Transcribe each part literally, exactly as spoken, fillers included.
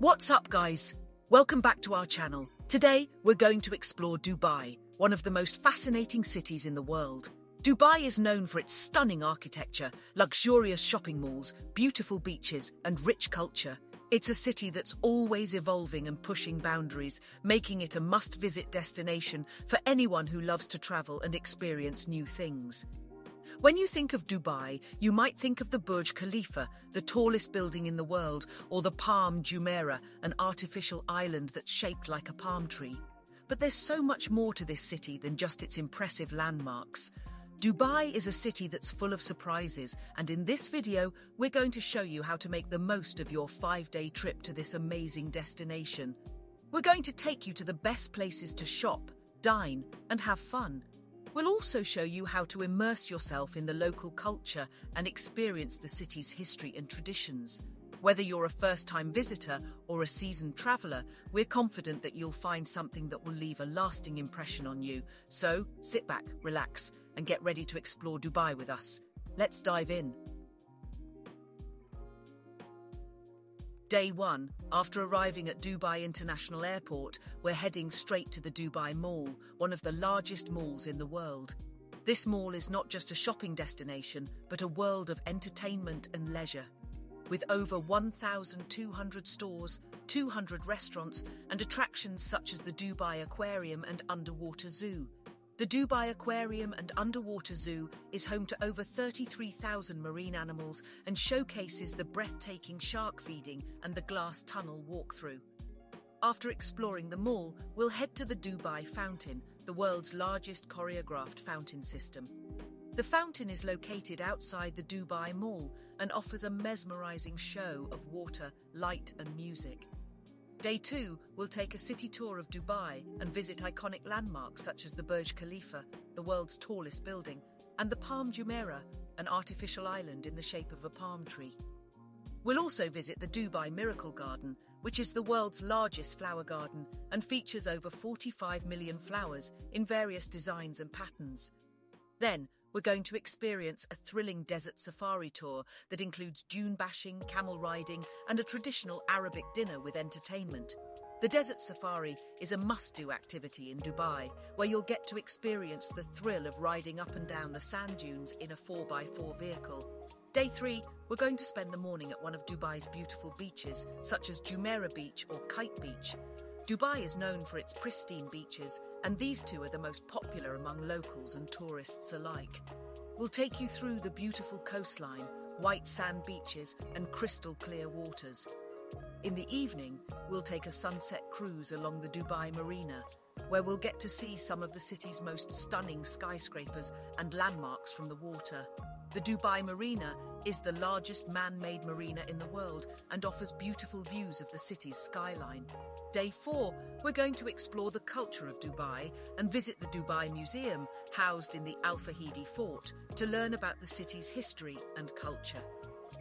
What's up, guys? Welcome back to our channel. Today, we're going to explore Dubai, one of the most fascinating cities in the world. Dubai is known for its stunning architecture, luxurious shopping malls, beautiful beaches, and rich culture. It's a city that's always evolving and pushing boundaries, making it a must-visit destination for anyone who loves to travel and experience new things. When you think of Dubai, you might think of the Burj Khalifa, the tallest building in the world, or the Palm Jumeirah, an artificial island that's shaped like a palm tree. But there's so much more to this city than just its impressive landmarks. Dubai is a city that's full of surprises, and in this video, we're going to show you how to make the most of your five-day trip to this amazing destination. We're going to take you to the best places to shop, dine, and have fun. We'll also show you how to immerse yourself in the local culture and experience the city's history and traditions. Whether you're a first-time visitor or a seasoned traveler, we're confident that you'll find something that will leave a lasting impression on you. So, sit back, relax, and get ready to explore Dubai with us. Let's dive in. Day one. After arriving at Dubai International Airport, we're heading straight to the Dubai Mall, one of the largest malls in the world. This mall is not just a shopping destination, but a world of entertainment and leisure. With over one thousand two hundred stores, two hundred restaurants, and attractions such as the Dubai Aquarium and Underwater Zoo. The Dubai Aquarium and Underwater Zoo is home to over thirty-three thousand marine animals and showcases the breathtaking shark feeding and the glass tunnel walkthrough. After exploring the mall, we'll head to the Dubai Fountain, the world's largest choreographed fountain system. The fountain is located outside the Dubai Mall and offers a mesmerizing show of water, light, and music. Day two, we'll take a city tour of Dubai and visit iconic landmarks such as the Burj Khalifa, the world's tallest building, and the Palm Jumeirah, an artificial island in the shape of a palm tree. We'll also visit the Dubai Miracle Garden, which is the world's largest flower garden and features over forty-five million flowers in various designs and patterns. Then, we're going to experience a thrilling desert safari tour that includes dune bashing, camel riding, and a traditional Arabic dinner with entertainment. The desert safari is a must-do activity in Dubai, where you'll get to experience the thrill of riding up and down the sand dunes in a four by four vehicle. Day three, we're going to spend the morning at one of Dubai's beautiful beaches, such as Jumeirah Beach or Kite Beach. Dubai is known for its pristine beaches, and these two are the most popular among locals and tourists alike. We'll take you through the beautiful coastline, white sand beaches, and crystal clear waters. In the evening, we'll take a sunset cruise along the Dubai Marina, where we'll get to see some of the city's most stunning skyscrapers and landmarks from the water. The Dubai Marina is the largest man-made marina in the world and offers beautiful views of the city's skyline. Day four, we're going to explore the culture of Dubai and visit the Dubai Museum, housed in the Al-Fahidi Fort, to learn about the city's history and culture.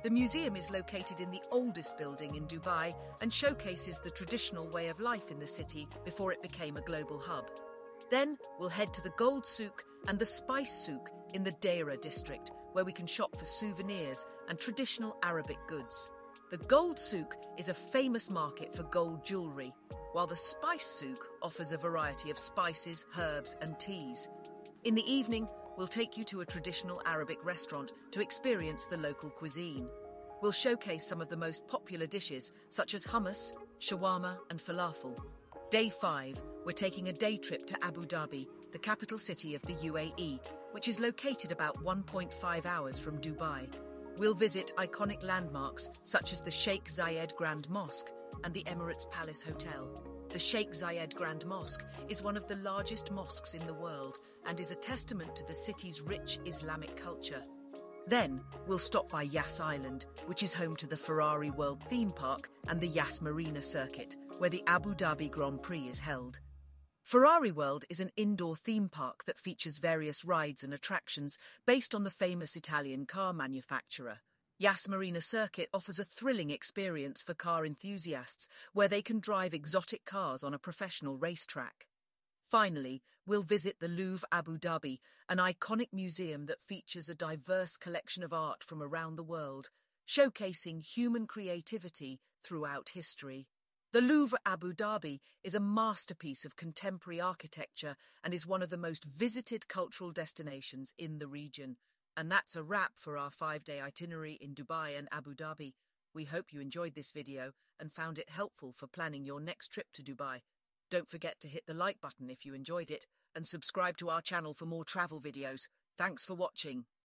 The museum is located in the oldest building in Dubai and showcases the traditional way of life in the city before it became a global hub. Then, we'll head to the Gold Souk and the Spice Souk in the Deira district, where we can shop for souvenirs and traditional Arabic goods. The Gold Souk is a famous market for gold jewellery, while the Spice Souk offers a variety of spices, herbs, and teas. In the evening, we'll take you to a traditional Arabic restaurant to experience the local cuisine. We'll showcase some of the most popular dishes, such as hummus, shawarma, and falafel. Day five, we're taking a day trip to Abu Dhabi, the capital city of the U A E, which is located about one point five hours from Dubai. We'll visit iconic landmarks such as the Sheikh Zayed Grand Mosque and the Emirates Palace Hotel. The Sheikh Zayed Grand Mosque is one of the largest mosques in the world and is a testament to the city's rich Islamic culture. Then, we'll stop by Yas Island, which is home to the Ferrari World theme park and the Yas Marina Circuit, where the Abu Dhabi Grand Prix is held. Ferrari World is an indoor theme park that features various rides and attractions based on the famous Italian car manufacturer. Yas Marina Circuit offers a thrilling experience for car enthusiasts, where they can drive exotic cars on a professional racetrack. Finally, we'll visit the Louvre Abu Dhabi, an iconic museum that features a diverse collection of art from around the world, showcasing human creativity throughout history. The Louvre Abu Dhabi is a masterpiece of contemporary architecture and is one of the most visited cultural destinations in the region. And that's a wrap for our five-day itinerary in Dubai and Abu Dhabi. We hope you enjoyed this video and found it helpful for planning your next trip to Dubai. Don't forget to hit the like button if you enjoyed it and subscribe to our channel for more travel videos. Thanks for watching.